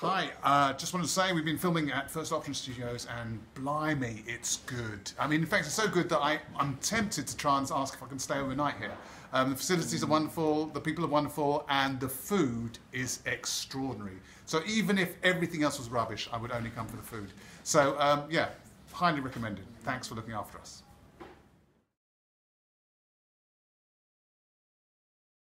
Hi, just wanted to say we've been filming at First Option Studios and blimey, it's good. I mean, in fact, it's so good that I'm tempted to try and ask if I can stay overnight here. The facilities are wonderful, the people are wonderful, and the food is extraordinary. So even if everything else was rubbish, I would only come for the food. So yeah, highly recommended. Thanks for looking after us.